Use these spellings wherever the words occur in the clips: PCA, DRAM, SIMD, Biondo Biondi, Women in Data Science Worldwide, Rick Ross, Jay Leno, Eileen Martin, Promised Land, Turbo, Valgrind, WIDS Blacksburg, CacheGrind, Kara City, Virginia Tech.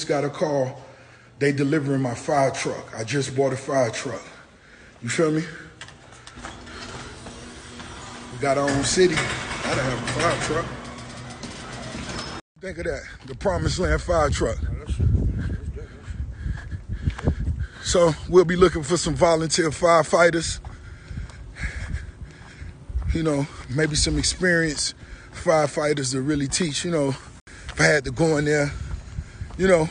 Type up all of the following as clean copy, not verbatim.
Luke's got a call. They delivering my fire truck. I just bought a fire truck. You feel me? We got our own city. Gotta have a fire truck. Think of that, the Promised Land fire truck. So we'll be looking for some volunteer firefighters. You know, maybe some experienced firefighters to really teach, you know, if I had to go in there, you know.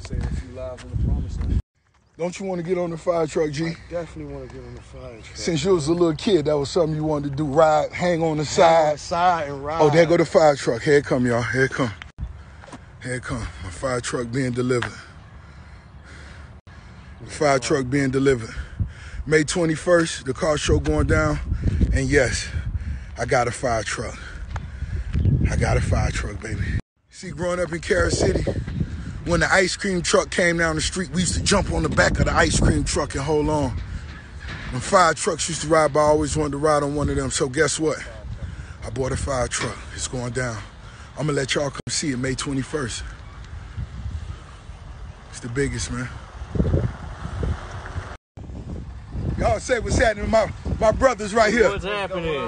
Save a few lives in the Promised Land. Don't you want to get on the fire truck, G? I definitely want to get on the fire truck. Since you was a little kid, that was something you wanted to do, ride, hang on the side. Hang on the side and ride. Oh, there go the fire truck. Here it come, y'all. Here it come. Here it come. My fire truck being delivered. The fire truck being delivered. May 21st, the car show going down. And yes, I got a fire truck. I got a fire truck, baby. See, growing up in Kara City, when the ice cream truck came down the street, we used to jump on the back of the ice cream truck and hold on. When fire trucks used to ride by, I always wanted to ride on one of them. So guess what? I bought a fire truck. It's going down. I'm gonna let y'all come see it May 21st. It's the biggest, man. Y'all say what's happening. My brother's right here. What's happening?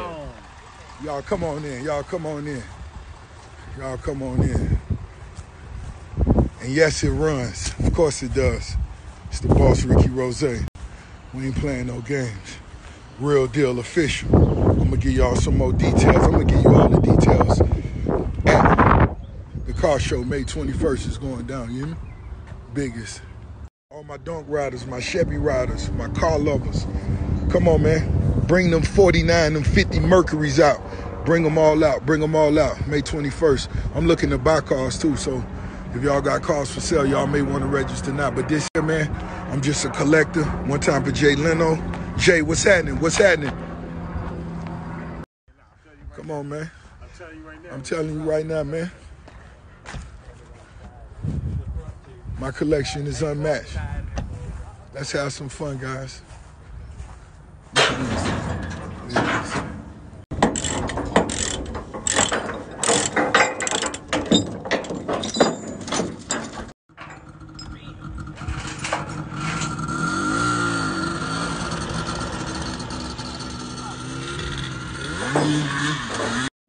Y'all come on in. Y'all come on in. Y'all come on in. And yes, it runs. Of course it does. It's the boss, Ricky Rose. We ain't playing no games. Real deal, official. I'm going to give y'all some more details. I'm going to give you all the details. And the car show, May 21st, is going down. You know? Biggest. All my Dunk riders, my Chevy riders, my car lovers, come on, man. Bring them 49, them 50 Mercuries out. Bring them all out. Bring them all out. May 21st. I'm looking to buy cars, too, so if y'all got cars for sale, y'all may want to register now. But this year, man, I'm just a collector. One time for Jay Leno. Jay, what's happening? What's happening? Come on, man. I'm telling you right now, man. My collection is unmatched. Let's have some fun, guys. Look at this. Look at this.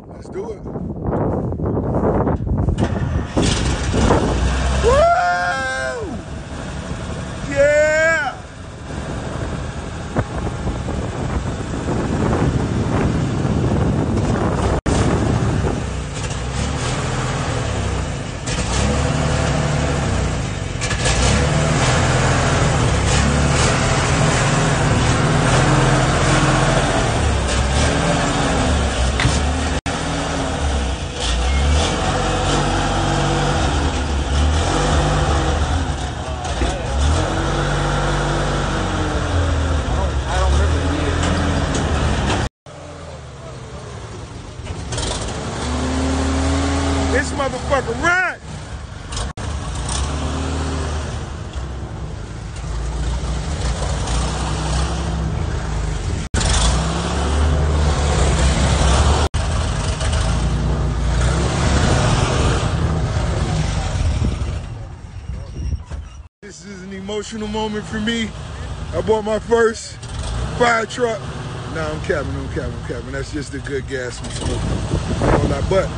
Let's do it. Motherfucker, run! This is an emotional moment for me. I bought my first fire truck. Nah, I'm capping. That's just the good gas I'm smoking. I don't lie, but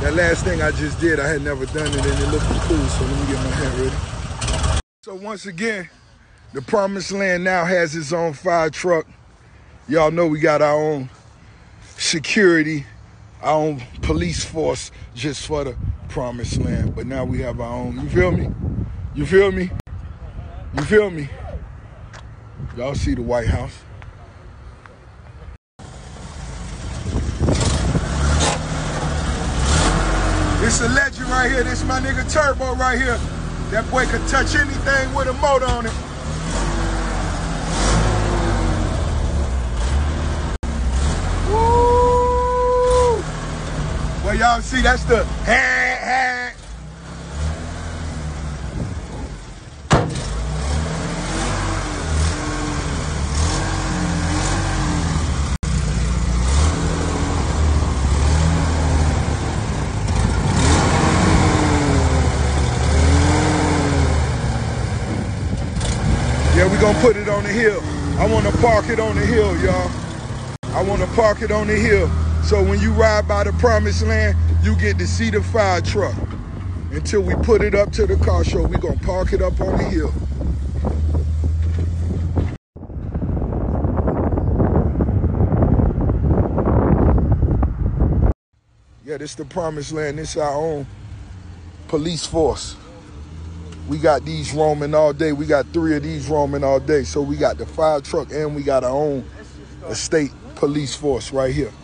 that last thing I just did, I had never done it, and it looked cool, so let me get my hand ready. So once again, the Promised Land now has its own fire truck. Y'all know we got our own security, our own police force just for the Promised Land, but now we have our own. You feel me? You feel me? You feel me? Y'all see the White House. It's a legend right here. This my nigga Turbo right here. That boy could touch anything with a motor on it. Woo! Well, y'all see, that's the gonna put it on the hill. I wanna park it on the hill, y'all. I wanna park it on the hill. So when you ride by the Promised Land, you get to see the fire truck. Until we put it up to the car show, we gonna park it up on the hill. Yeah, this the Promised Land. This our own police force. We got these roaming all day. We got 3 of these roaming all day. So we got the fire truck and we got our own estate police force right here.